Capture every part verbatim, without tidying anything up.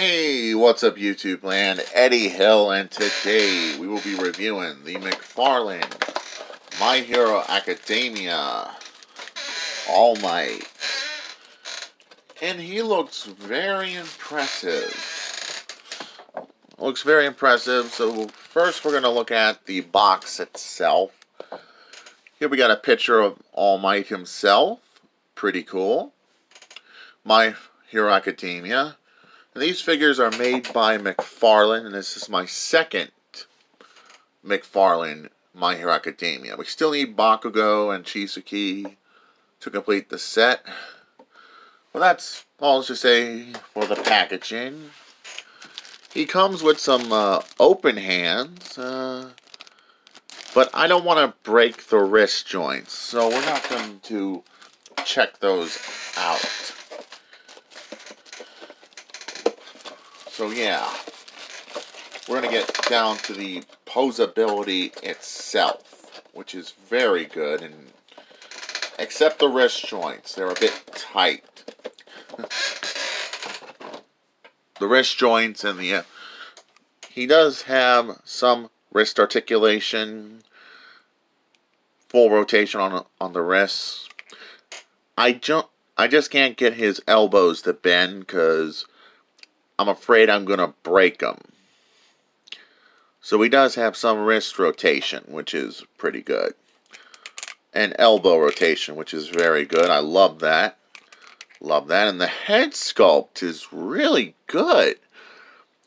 Hey, what's up YouTube land? Eddie Hill, and today we will be reviewing the McFarlane My Hero Academia All Might. And he looks very impressive. Looks very impressive. So first we're going to look at the box itself. Here we got a picture of All Might himself. Pretty cool. My Hero Academia. These figures are made by McFarlane, and this is my second McFarlane My Hero Academia. We still need Bakugou and Chisuki to complete the set. Well, that's all to say for the packaging. He comes with some uh, open hands, uh, but I don't want to break the wrist joints, so we're not going to check those out. So yeah, we're going to get down to the posability itself, which is very good, and except the wrist joints, they're a bit tight. The wrist joints and the, uh, he does have some wrist articulation, full rotation on, on the wrists. I, ju I just can't get his elbows to bend because I'm afraid I'm going to break them. So he does have some wrist rotation, which is pretty good. And elbow rotation, which is very good. I love that. Love that. And the head sculpt is really good.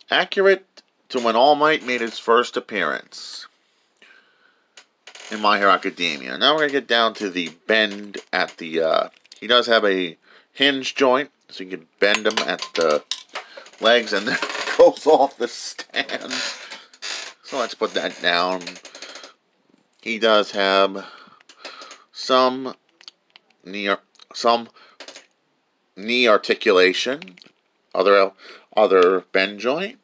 Accurate to when All Might made his first appearance in My Hero Academia. Now we're going to get down to the bend at the... Uh, he does have a hinge joint, so you can bend him at the legs, and then it goes off the stand. So let's put that down. He does have some knee, some knee articulation, other other bend joint,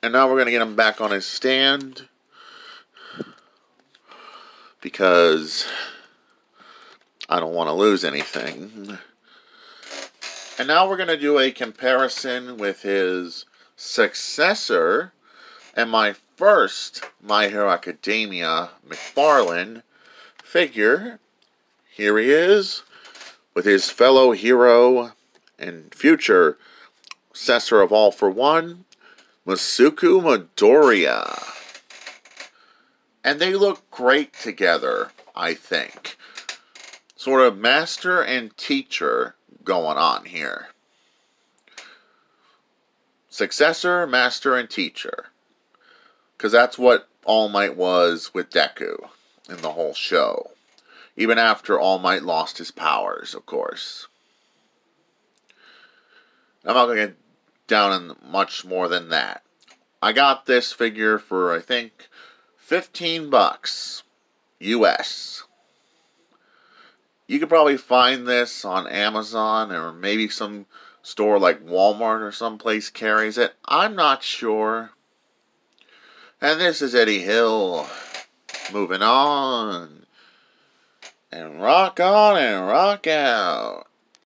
and now we're gonna get him back on his stand because I don't want to lose anything. And now we're going to do a comparison with his successor and my first My Hero Academia McFarlane figure. Here he is with his fellow hero and future successor of All for One, Izuku Midoriya. And they look great together, I think. Sort of master and teacher going on here. Successor, master, and teacher. Because that's what All Might was with Deku in the whole show. Even after All Might lost his powers, of course. I'm not going to get down in much more than that. I got this figure for, I think, fifteen bucks U S. You could probably find this on Amazon, or maybe some store like Walmart or someplace carries it. I'm not sure. And this is Eddie Hill. Moving on. And rock on and rock out.